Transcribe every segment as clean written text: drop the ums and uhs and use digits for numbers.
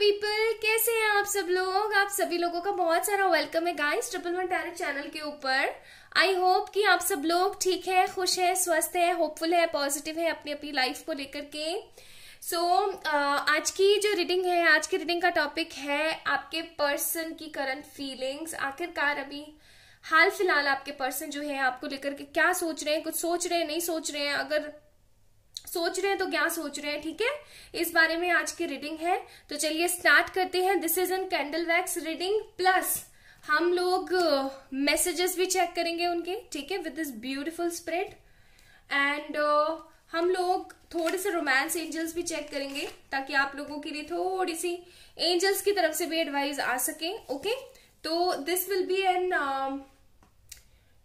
People, कैसे हैं आप सब लोग। आप सभी लोगों का बहुत सारा वेलकम है गाइस 111 टैरो चैनल के ऊपर। आई होप कि आप सब लोग ठीक है, खुश है, स्वस्थ है, होपफुल है, पॉजिटिव है अपनी अपनी लाइफ को लेकर के। आज की जो रीडिंग है, आज की रीडिंग का टॉपिक है आपके पर्सन की करंट फीलिंग्स। आखिरकार अभी हाल फिलहाल आपके पर्सन जो है आपको लेकर के क्या सोच रहे हैं, कुछ सोच रहे हैं, नहीं सोच रहे हैं, अगर सोच रहे हैं तो क्या सोच रहे हैं, ठीक है, इस बारे में आज की रीडिंग है। तो चलिए स्टार्ट करते हैं। This is an candle wax reading, plus हम लोग मैसेजेस भी चेक करेंगे उनके, ठीक है, with this beautiful spread. And हम लोग थोड़े से रोमांस एंजल्स भी चेक करेंगे ताकि आप लोगों के लिए थोड़ी सी एंजल्स की तरफ से भी एडवाइस आ सके। ओके, तो this will be an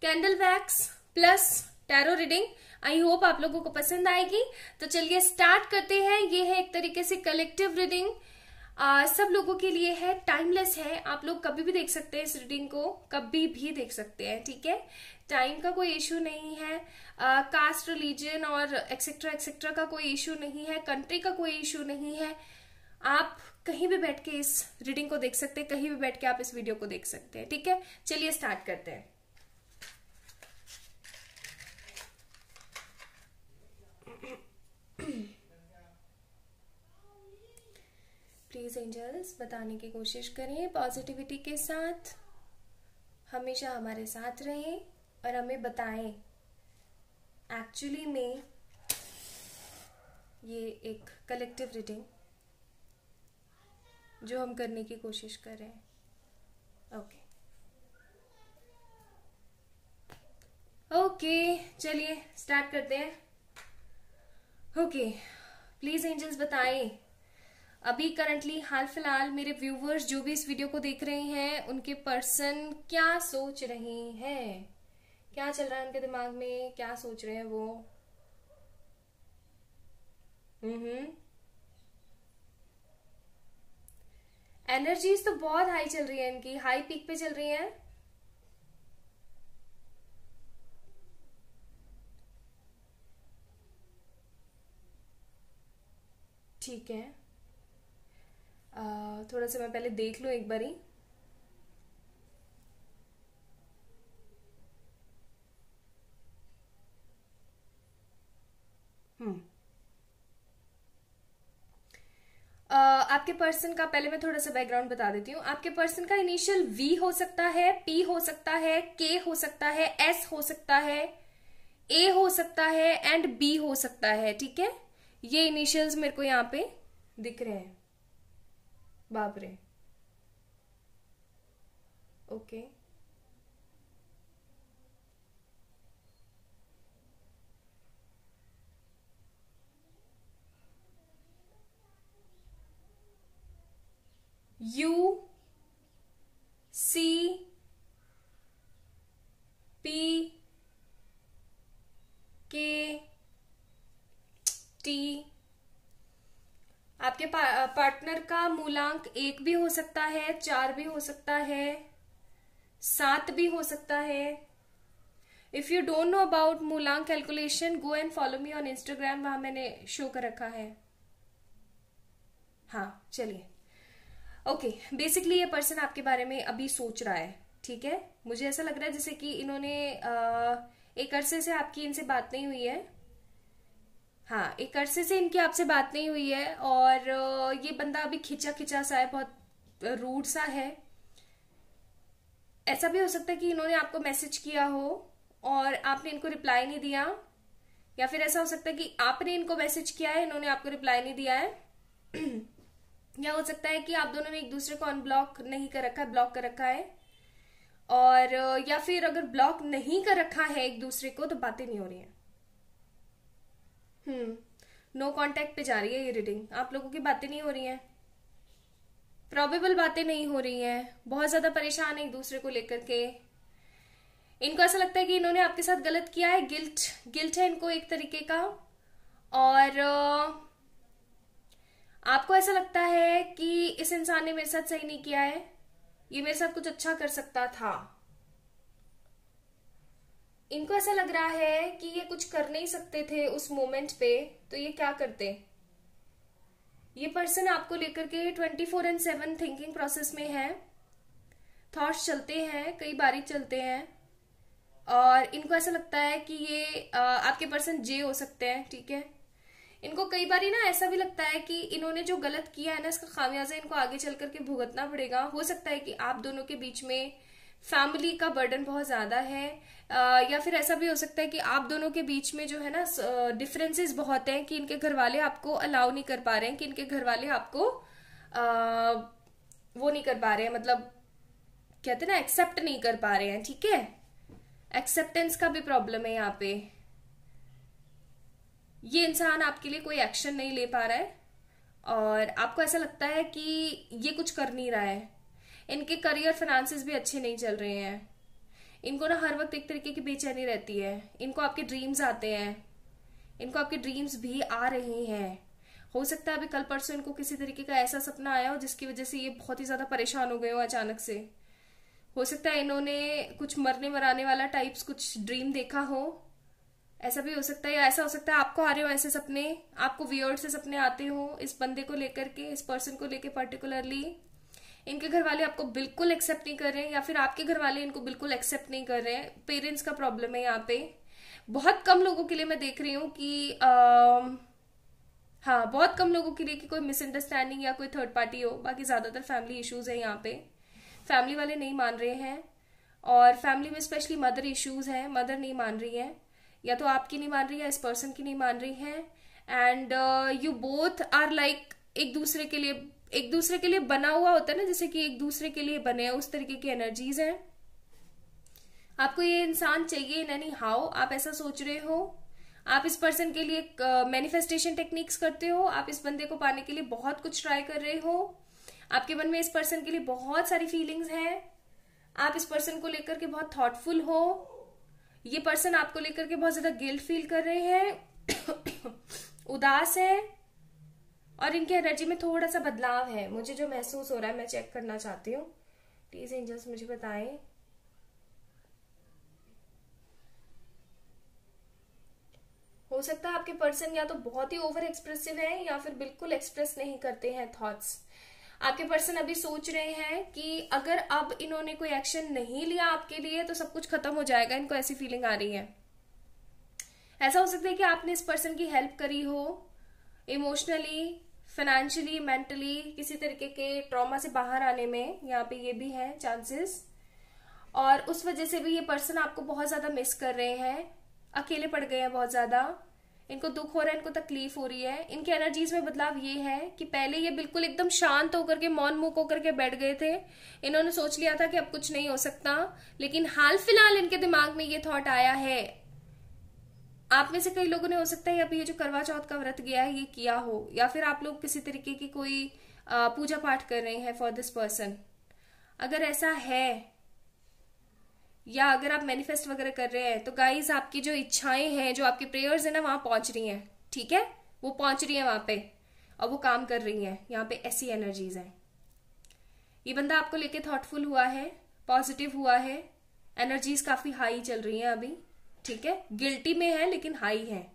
candle wax plus tarot reading. I hope आप लोगों को पसंद आएगी। तो चलिए स्टार्ट करते हैं। ये है एक तरीके से कलेक्टिव रीडिंग, सब लोगों के लिए है, टाइमलेस है, आप लोग कभी भी देख सकते हैं इस रीडिंग को, कभी भी देख सकते हैं, ठीक है, टाइम का कोई इश्यू नहीं है, कास्ट रिलीजन और एक्सेट्रा एक्सेट्रा का कोई इश्यू नहीं है, कंट्री का कोई इश्यू नहीं है। आप कहीं भी बैठ के इस रीडिंग को देख सकते हैं, कहीं भी बैठ के आप इस वीडियो को देख सकते हैं, ठीक है। चलिए स्टार्ट करते हैं। प्लीज एंजल्स बताने की कोशिश करें पॉजिटिविटी के साथ, हमेशा हमारे साथ रहें और हमें बताएं एक्चुअली में ये एक कलेक्टिव रीडिंग जो हम करने की कोशिश कर रहे हैं। ओके, चलिए स्टार्ट करते हैं। ओके, प्लीज एंजल्स बताएं अभी करंटली हाल फिलहाल मेरे व्यूवर्स जो भी इस वीडियो को देख रहे हैं उनके पर्सन क्या सोच रहे हैं, क्या चल रहा है उनके दिमाग में, क्या सोच रहे हैं वो। एनर्जीज तो बहुत हाई चल रही है इनकी, हाई पीक पे चल रही है। ठीक है, थोड़ा सा मैं पहले देख लूं एक बारी। आपके पर्सन का पहले मैं थोड़ा सा बैकग्राउंड बता देती हूँ। आपके पर्सन का इनिशियल V हो सकता है, P हो सकता है, K हो सकता है, S हो सकता है, A हो सकता है एंड B हो सकता है, ठीक है। ये इनिशियल्स मेरे को यहाँ पे दिख रहे हैं। बाप रे, okay, U, C, P, K, T। आपके पार्टनर का मूलांक 1 भी हो सकता है, 4 भी हो सकता है, 7 भी हो सकता है। If you don't know about मूलांक calculation, go and follow me on Instagram, वहां मैंने शो कर रखा है। हाँ, चलिए, ओके। बेसिकली ये पर्सन आपके बारे में अभी सोच रहा है, ठीक है। मुझे ऐसा लग रहा है जैसे कि इन्होंने एक अरसे से आपकी इनसे बात नहीं हुई है। हाँ, एक अरसे से इनकी आपसे बात नहीं हुई है और ये बंदा अभी खिंचा खिंचा सा है, बहुत रूड सा है। ऐसा भी हो सकता है कि इन्होंने आपको मैसेज किया हो और आपने इनको रिप्लाई नहीं दिया, या फिर ऐसा हो सकता है कि आपने इनको मैसेज किया है, इन्होंने आपको रिप्लाई नहीं दिया है। या हो सकता है कि आप दोनों ने एक दूसरे को अनब्लॉक नहीं कर रखा है, ब्लॉक कर रखा है। और या फिर अगर ब्लॉक नहीं कर रखा है एक दूसरे को तो बातें नहीं हो रही है। नो कांटेक्ट पे जा रही है ये रीडिंग। आप लोगों की बातें नहीं हो रही हैं, प्रोबेबल बातें नहीं हो रही हैं, बहुत ज्यादा परेशान है एक दूसरे को लेकर के। इनको ऐसा लगता है कि इन्होंने आपके साथ गलत किया है, गिल्ट है इनको एक तरीके का। और आपको ऐसा लगता है कि इस इंसान ने मेरे साथ सही नहीं किया है, ये मेरे साथ कुछ अच्छा कर सकता था। इनको ऐसा लग रहा है कि ये कुछ कर नहीं सकते थे उस मोमेंट पे, तो ये क्या करते, ये पर्सन आपको लेकर के 24/7 थिंकिंग प्रोसेस में है, थॉट्स चलते हैं, कई बारी चलते हैं और इनको ऐसा लगता है कि ये आपके पर्सन जे हो सकते हैं, ठीक है। इनको कई बारी ना ऐसा भी लगता है कि इन्होंने जो गलत किया है ना इसका खामियाजा इनको आगे चल करके भुगतना पड़ेगा। हो सकता है कि आप दोनों के बीच में फैमिली का बर्डन बहुत ज्यादा है या फिर ऐसा भी हो सकता है कि आप दोनों के बीच में जो है ना डिफरेंसेस बहुत हैं कि इनके घर वाले आपको अलाउ नहीं कर पा रहे हैं, कि इनके घर वाले आपको वो नहीं कर पा रहे हैं, मतलब कहते हैं ना एक्सेप्ट नहीं कर पा रहे हैं, ठीक है। एक्सेप्टेंस का भी प्रॉब्लम है यहाँ पे। ये इंसान आपके लिए कोई एक्शन नहीं ले पा रहा है और आपको ऐसा लगता है कि ये कुछ कर नहीं रहा है। इनके करियर फाइनेंसेस भी अच्छे नहीं चल रहे हैं। इनको ना हर वक्त एक तरीके की बेचैनी रहती है। इनको आपके ड्रीम्स आते हैं, इनको आपके ड्रीम्स भी आ रहे हैं। हो सकता है अभी कल परसों इनको किसी तरीके का ऐसा सपना आया हो जिसकी वजह से ये बहुत ही ज्यादा परेशान हो गए हो अचानक से। हो सकता है इन्होंने कुछ मरने मराने वाला टाइप्स कुछ ड्रीम देखा हो, ऐसा भी हो सकता है। या ऐसा हो सकता है आपको आ रहे हो ऐसे सपने, आपको वियर्ड से सपने आते हो इस बंदे को लेकर के, इस पर्सन को लेकर पर्टिकुलरली। इनके घर वाले आपको बिल्कुल एक्सेप्ट नहीं कर रहे हैं या फिर आपके घर वाले इनको बिल्कुल एक्सेप्ट नहीं कर रहे हैं। पेरेंट्स का प्रॉब्लम है यहाँ पे। बहुत कम लोगों के लिए मैं देख रही हूँ कि हाँ, बहुत कम लोगों के लिए कि कोई मिसअंडरस्टैंडिंग या कोई थर्ड पार्टी हो। बाकी ज्यादातर फैमिली इश्यूज है यहाँ पे, फैमिली वाले नहीं मान रहे हैं और फैमिली में स्पेशली मदर इश्यूज हैं, मदर नहीं मान रही है, या तो आपकी नहीं मान रही है इस पर्सन की नहीं मान रही है। And you both are like एक दूसरे के लिए बना हुआ होता है ना, जैसे कि एक दूसरे के लिए बने हैं, उस तरीके की एनर्जीज हैं। आपको ये इंसान चाहिए नहीं, हाउ आप ऐसा सोच रहे हो। आप इस पर्सन के लिए मैनिफेस्टेशन टेक्निक्स करते हो, आप इस बंदे को पाने के लिए बहुत कुछ ट्राई कर रहे हो। आपके मन में इस पर्सन के लिए बहुत सारी फीलिंग्स हैं, आप इस पर्सन को लेकर के बहुत थॉटफुल हो। ये पर्सन आपको लेकर के बहुत ज्यादा गिल्ट फील कर रहे हैं, उदास है और इनकी एनर्जी में थोड़ा सा बदलाव है। मुझे जो महसूस हो रहा है मैं चेक करना चाहती हूँ। प्लीज एंजल्स मुझे बताएं। हो सकता है आपके पर्सन या तो बहुत ही ओवर एक्सप्रेसिव है या फिर बिल्कुल एक्सप्रेस नहीं करते हैं थॉट्स। आपके पर्सन अभी सोच रहे हैं कि अगर अब इन्होंने कोई एक्शन नहीं लिया आपके लिए तो सब कुछ खत्म हो जाएगा, इनको ऐसी फीलिंग आ रही है। ऐसा हो सकता है कि आपने इस पर्सन की हेल्प करी हो, इमोशनली, फाइनेंशियली, मेंटली, किसी तरीके के ट्रॉमा से बाहर आने में यहाँ पे ये भी है चांसेस। और उस वजह से भी ये पर्सन आपको बहुत ज्यादा मिस कर रहे हैं, अकेले पड़ गए हैं बहुत ज्यादा, इनको दुख हो रहा है, इनको तकलीफ हो रही है। इनकी एनर्जीज में बदलाव ये है कि पहले ये बिल्कुल एकदम शांत होकर के, मौन मूक होकर के बैठ गए थे। इन्होंने सोच लिया था कि अब कुछ नहीं हो सकता, लेकिन हाल फिलहाल इनके दिमाग में ये थॉट आया है। आप में से कई लोगों ने हो सकता है अभी ये जो करवा चौथ का व्रत गया है ये किया हो, या फिर आप लोग किसी तरीके की कोई पूजा पाठ कर रहे हैं फॉर दिस पर्सन। अगर ऐसा है या अगर आप मैनिफेस्ट वगैरह कर रहे हैं तो गाइज आपकी जो इच्छाएं हैं, जो आपकी प्रेयर्स है ना, वहां पहुंच रही हैं, ठीक है। वो पहुंच रही है वहां पे और वो काम कर रही हैं। यहाँ पे ऐसी एनर्जीज हैं। ये बंदा आपको लेके थॉटफुल हुआ है, पॉजिटिव हुआ है, एनर्जीज काफी हाई चल रही हैं अभी, ठीक है। गिल्टी में है लेकिन हाई है।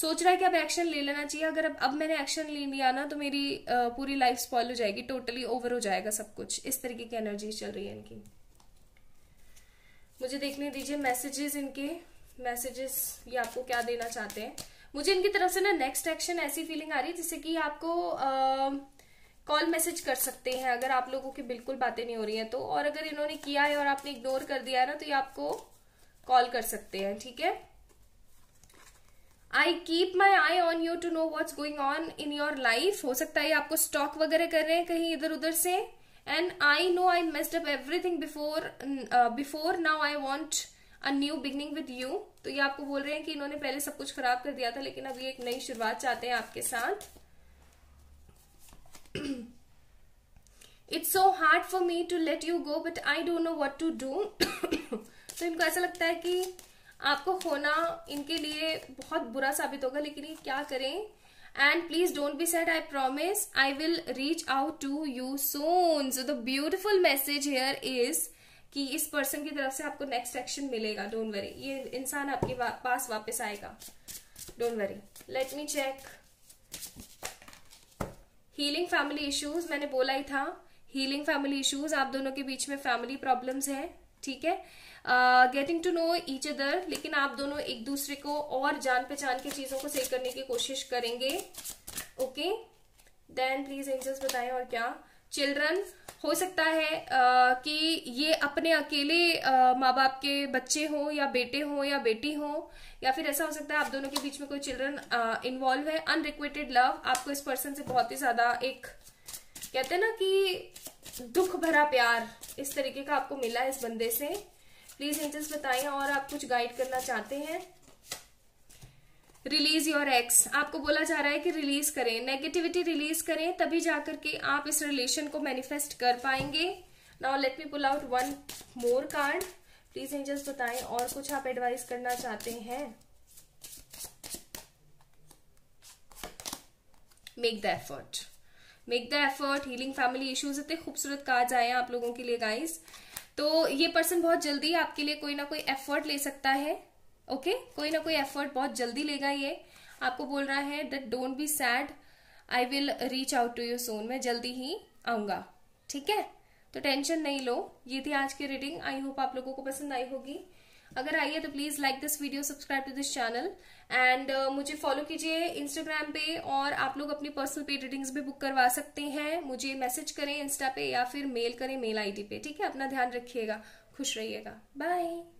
सोच रहा है कि अब एक्शन ले लेना चाहिए, अगर अब मैंने एक्शन ले लिया ना तो मेरी पूरी लाइफ स्पॉइल हो जाएगी, टोटली ओवर हो जाएगा सब कुछ। इस तरीके की एनर्जीज चल रही है इनकी। मुझे देखने दीजिए मैसेजेस, इनके मैसेजेस ये आपको क्या देना चाहते हैं। मुझे इनकी तरफ से ना नेक्स्ट एक्शन ऐसी फीलिंग आ रही है जिससे कि आपको कॉल मैसेज कर सकते हैं अगर आप लोगों की बिल्कुल बातें नहीं हो रही हैं तो। और अगर इन्होंने किया है और आपने इग्नोर कर दिया है ना तो ये आपको कॉल कर सकते हैं, ठीक है। I keep my eye on you to know what's going on in your life. हो सकता है आपको स्टॉक वगैरह कर रहे हैं कहीं इधर उधर से। And I know I messed up everything before now I want a new beginning with you। तो ये आपको बोल रहे हैं कि इन्होंने पहले सब कुछ खराब कर दिया था लेकिन अब ये एक नई शुरुआत चाहते हैं आपके साथ। It's so hard for me to let you go but I don't know what to do। तो इनको ऐसा लगता है कि आपको खोना इनके लिए बहुत बुरा साबित होगा लेकिन ये क्या करें। And please don't be sad, I promise I will reach out to you soon। So the beautiful message here is कि इस पर्सन की तरफ से आपको नेक्स्ट एक्शन मिलेगा, डोंट वरी। ये इंसान आपके पास वापस आएगा, don't worry. Let me check healing family issues, मैंने बोला ही था हीलिंग फैमिली इश्यूज, आप दोनों के बीच में फैमिली प्रॉब्लम्स हैं, ठीक है, getting to know each other, लेकिन आप दोनों एक दूसरे को और जान पहचान के चीजों को सही करने की कोशिश करेंगे, ओके, देन प्लीज एंजल्स बताएं और क्या, चिल्ड्रन, हो सकता है कि ये अपने अकेले माँ बाप के बच्चे हों या बेटे हों या बेटी हों, या फिर ऐसा हो सकता है आप दोनों के बीच में कोई चिल्ड्रन इन्वॉल्व है, अनरिक्वेटेड लव, आपको इस पर्सन से बहुत ही ज्यादा एक कहते हैं ना कि दुख भरा प्यार इस तरीके का आपको मिला है इस बंदे से, प्लीज एंजल्स बताएं और आप कुछ गाइड करना चाहते हैं। रिलीज योर एक्स, आपको बोला जा रहा है कि रिलीज करें, नेगेटिविटी रिलीज करें, तभी जाकर के आप इस रिलेशन को मैनिफेस्ट कर पाएंगे। Now let me pull out one more card, please angels बताएं और कुछ आप एडवाइस करना चाहते हैं। Make the effort, make the effort, healing family issues, इतने खूबसूरत कार्ड्स आए हैं आप लोगों के लिए गाइस, तो ये पर्सन बहुत जल्दी आपके लिए कोई ना कोई एफर्ट ले सकता है, ओके, कोई ना कोई एफर्ट बहुत जल्दी लेगा। ये आपको बोल रहा है that don't be sad, I will reach out to you soon, मैं जल्दी ही आऊंगा, ठीक है, तो टेंशन नहीं लो। ये थी आज की रीडिंग, आई होप आप लोगों को पसंद आई होगी, अगर आई है तो please like this video, subscribe to this channel and मुझे फॉलो कीजिए इंस्टाग्राम पे, और आप लोग अपनी पर्सनल पेड रीडिंग्स भी बुक करवा सकते हैं, मुझे मैसेज करें इंस्टा पे या फिर मेल करें मेल आईडी पे, ठीक है, अपना ध्यान रखिएगा, खुश रहिएगा, बाय।